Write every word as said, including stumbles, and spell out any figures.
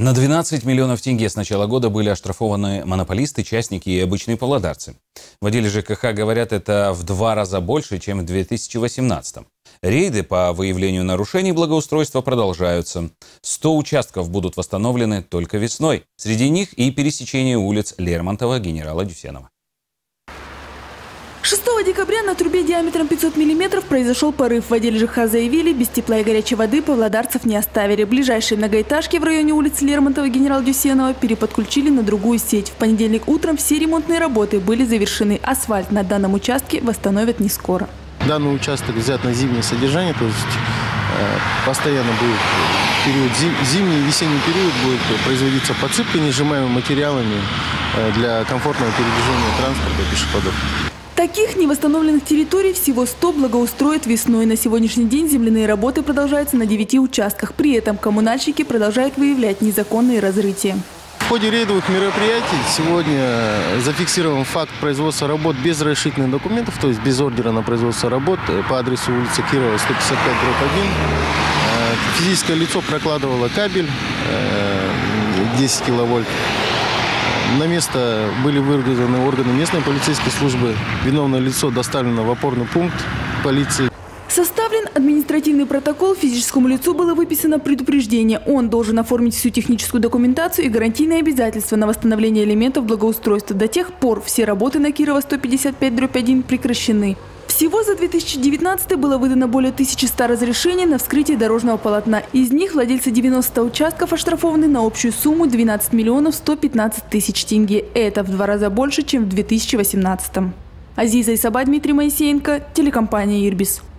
На двенадцать миллионов тенге с начала года были оштрафованы монополисты, частники и обычные павлодарцы. В отделе ЖКХ говорят, это в два раза больше, чем в две тысячи восемнадцатом. Рейды по выявлению нарушений благоустройства продолжаются. сто участков будут восстановлены только весной. Среди них и пересечение улиц Лермонтова, Генерала Дюсенова. шестого декабря на трубе диаметром пятьсот миллиметров произошел порыв. В отделе ЖКХ заявили, без тепла и горячей воды павлодарцев не оставили. Ближайшие многоэтажки в районе улиц Лермонтова и Генерала Дюсенова переподключили на другую сеть. В понедельник утром все ремонтные работы были завершены. Асфальт на данном участке восстановят не скоро. Данный участок взят на зимнее содержание, то есть постоянно будет период зим, зимний и весенний период будет производиться подсыпка несжимаемыми материалами для комфортного передвижения транспорта и пешеходов. Таких невосстановленных территорий всего сто благоустроят весной. На сегодняшний день земляные работы продолжаются на девяти участках. При этом коммунальщики продолжают выявлять незаконные разрытия. В ходе рейдовых мероприятий сегодня зафиксирован факт производства работ без разрешительных документов, то есть без ордера на производство работ по адресу улицы Кирова, сто пятьдесят пять, дробь один. Физическое лицо прокладывало кабель десять киловольт. На место были вызваны органы местной полицейской службы. Виновное лицо доставлено в опорный пункт полиции. Составлен административный протокол. Физическому лицу было выписано предупреждение. Он должен оформить всю техническую документацию и гарантийные обязательства на восстановление элементов благоустройства. До тех пор все работы на Кирова сто пятьдесят пять дробь один прекращены. Всего за две тысячи девятнадцатый было выдано более тысячи ста разрешений на вскрытие дорожного полотна. Из них владельцы девяноста участков оштрафованы на общую сумму двенадцать миллионов сто пятнадцать тысяч тенге. Это в два раза больше, чем в две тысячи восемнадцатом. Азиз Исабаев, Дмитрий Моисеенко, телекомпания Irbistv.